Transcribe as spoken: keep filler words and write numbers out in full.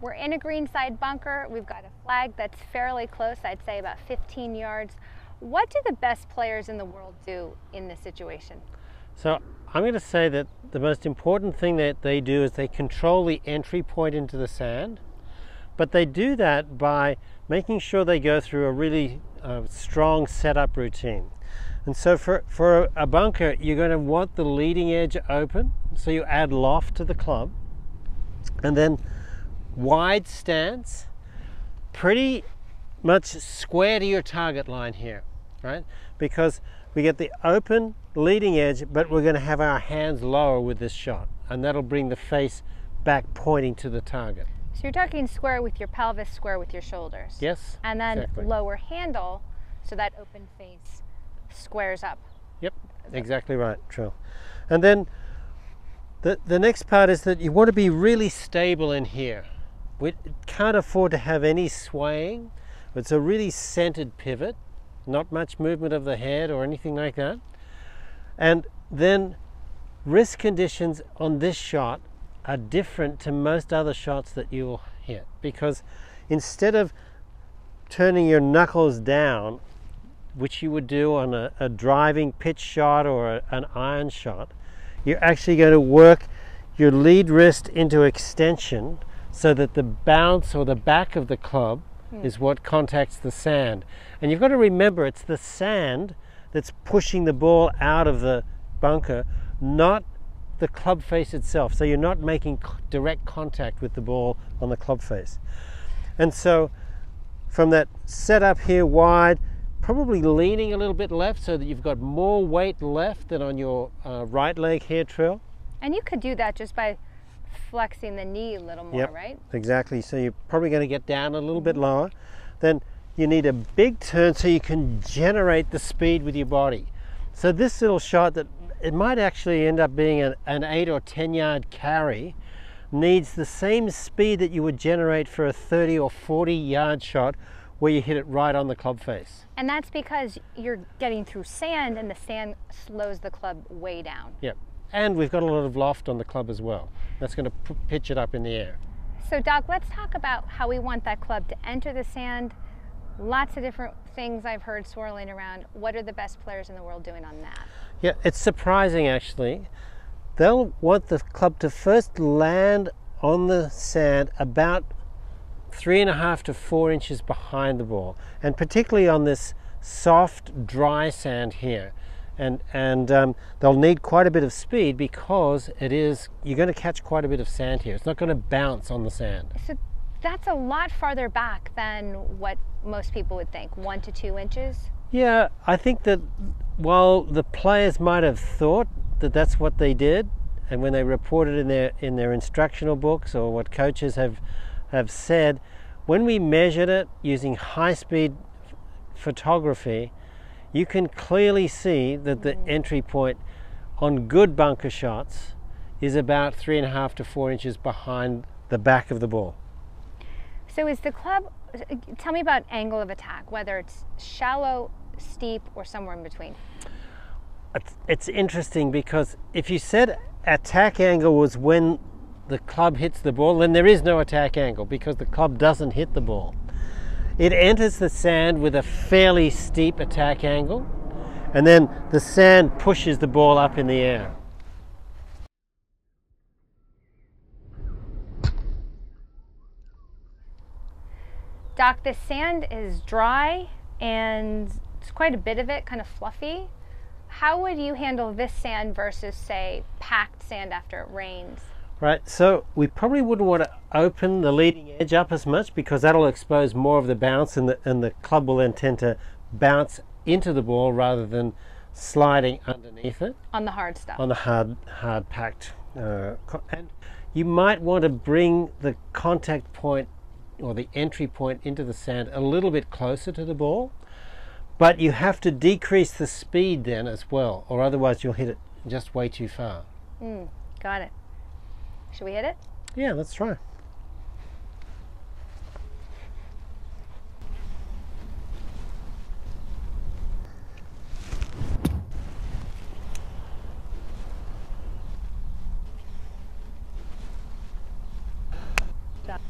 We're in a greenside bunker. We've got a flag that's fairly close, I'd say about fifteen yards. What do the best players in the world do in this situation? So I'm going to say that the most important thing that they do is they control the entry point into the sand, but they do that by making sure they go through a really uh, strong setup routine. And so for, for a bunker, you're going to want the leading edge open, so you add loft to the club, and then wide stance, pretty much square to your target line here, right? Because we get the open leading edge, but we're going to have our hands lower with this shot, and that'll bring the face back pointing to the target. So you're talking square with your pelvis, square with your shoulders. Yes. And then exactly. Lower handle, so that open face squares up. Yep, exactly right, Trill. And then the, the next part is that you want to be really stable in here. We can't afford to have any swaying. It's a really centered pivot, not much movement of the head or anything like that. And then wrist conditions on this shot are different to most other shots that you will hit, because instead of turning your knuckles down, which you would do on a, a driving pitch shot or a, an iron shot, you're actually going to work your lead wrist into extension so that the bounce or the back of the club mm. is what contacts the sand. And you've got to remember, it's the sand that's pushing the ball out of the bunker, not the club face itself. So you're not making direct contact with the ball on the club face. And so from that setup here wide, probably leaning a little bit left so that you've got more weight left than on your uh, right leg here, Trill. And you could do that just by flexing the knee a little more, yep, right? Exactly. So you're probably going to get down a little bit lower. Then you need a big turn so you can generate the speed with your body. So this little shot that it might actually end up being an, an eight or ten yard carry needs the same speed that you would generate for a thirty or forty yard shot where you hit it right on the club face. And that's because you're getting through sand, and the sand slows the club way down. Yep. And we've got a lot of loft on the club as well. That's going to pitch it up in the air. So Doc, let's talk about how we want that club to enter the sand. Lots of different things I've heard swirling around. What are the best players in the world doing on that? Yeah, it's surprising actually. They'll want the club to first land on the sand about three and a half to four inches behind the ball, and particularly on this soft, dry sand here. And, and um, they'll need quite a bit of speed because it is, you're going to catch quite a bit of sand here. It's not going to bounce on the sand. So that's a lot farther back than what most people would think, one to two inches? Yeah, I think that while the players might have thought that that's what they did, and when they reported in their, in their instructional books or what coaches have have said, when we measured it using high-speed photography, you can clearly see that the entry point on good bunker shots is about three and a half to four inches behind the back of the ball. So is the club, tell me about angle of attack, whether it's shallow, steep, or somewhere in between. It's, it's interesting because if you said attack angle was when the club hits the ball, then there is no attack angle because the club doesn't hit the ball. It enters the sand with a fairly steep attack angle, and then the sand pushes the ball up in the air. Doc, the sand is dry and it's quite a bit of it, kind of fluffy. How would you handle this sand versus, say, packed sand after it rains? Right, so we probably wouldn't want to open the leading edge up as much because that'll expose more of the bounce, and the, and the club will then tend to bounce into the ball rather than sliding underneath it. On the hard stuff. On the hard, hard packed. Uh, and you might want to bring the contact point or the entry point into the sand a little bit closer to the ball, but you have to decrease the speed then as well, or otherwise you'll hit it just way too far. Mm, got it. Should we hit it? Yeah, let's try. Stop.